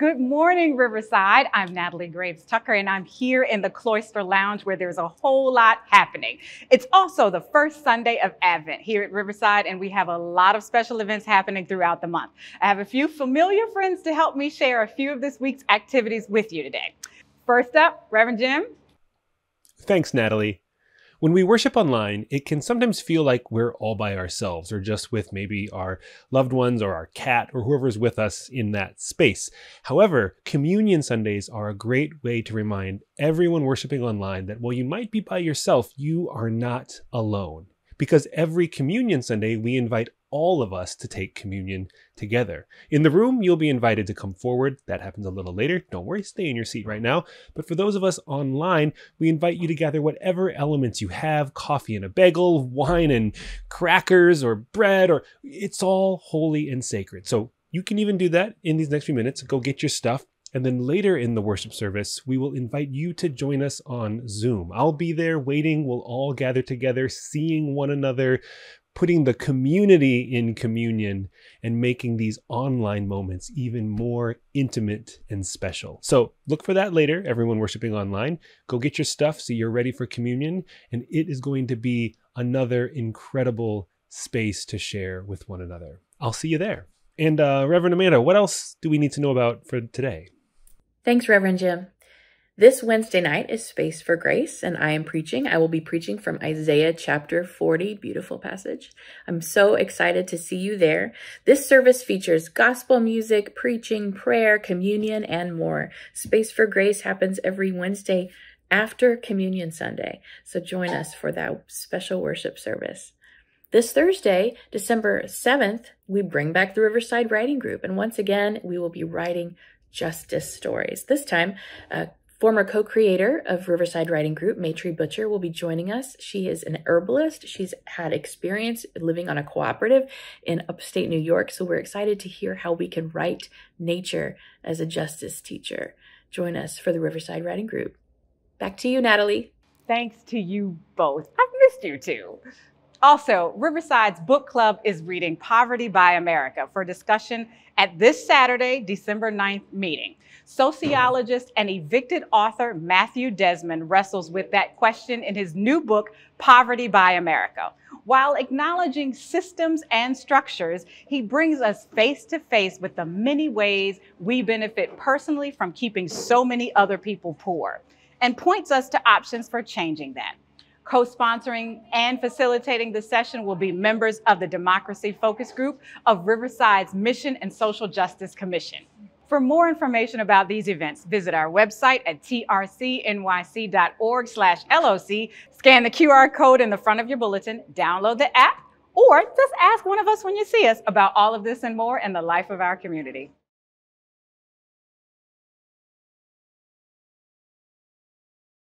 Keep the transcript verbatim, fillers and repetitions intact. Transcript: Good morning, Riverside. I'm Natalie Graves Tucker, and I'm here in the Cloister Lounge where there's a whole lot happening. It's also the first Sunday of Advent here at Riverside, and we have a lot of special events happening throughout the month. I have a few familiar friends to help me share a few of this week's activities with you today. First up, Reverend Jim. Thanks, Natalie. When we worship online, it can sometimes feel like we're all by ourselves or just with maybe our loved ones or our cat or whoever's with us in that space. However, Communion Sundays are a great way to remind everyone worshiping online that while you might be by yourself, you are not alone. Because every Communion Sunday, we invite all of us to take communion together. In the room, you'll be invited to come forward. That happens a little later. Don't worry, stay in your seat right now. But for those of us online, we invite you to gather whatever elements you have, coffee and a bagel, wine and crackers or bread, or it's all holy and sacred. So you can even do that in these next few minutes. Go get your stuff. And then later in the worship service, we will invite you to join us on Zoom. I'll be there waiting. We'll all gather together, seeing one another, putting the community in communion and making these online moments even more intimate and special. So look for that later, everyone worshiping online. Go get your stuff so you're ready for communion. And it is going to be another incredible space to share with one another. I'll see you there. And uh, Reverend Amanda, what else do we need to know about for today? Thanks, Reverend Jim. This Wednesday night is Space for Grace, and I am preaching. I will be preaching from Isaiah chapter forty, beautiful passage. I'm so excited to see you there. This service features gospel music, preaching, prayer, communion, and more. Space for Grace happens every Wednesday after Communion Sunday, so join us for that special worship service. This Thursday, December seventh, we bring back the Riverside Writing Group, and once again, we will be writing justice stories. This time, uh, former co-creator of Riverside Writing Group, Maitri Butcher, will be joining us. She is an herbalist. She's had experience living on a cooperative in upstate New York, so we're excited to hear how we can write nature as a justice teacher. Join us for the Riverside Writing Group. Back to you, Natalie. Thanks to you both. I've missed you two. Also, Riverside's book club is reading Poverty by America for discussion at this Saturday, December ninth meeting. Sociologist and evicted author Matthew Desmond wrestles with that question in his new book, Poverty by America. While acknowledging systems and structures, he brings us face to face with the many ways we benefit personally from keeping so many other people poor and points us to options for changing that. Co-sponsoring and facilitating the session will be members of the Democracy Focus Group of Riverside's Mission and Social Justice Commission. For more information about these events, visit our website at t r c n y c dot org slash L O C, scan the Q R code in the front of your bulletin, download the app, or just ask one of us when you see us about all of this and more in the life of our community.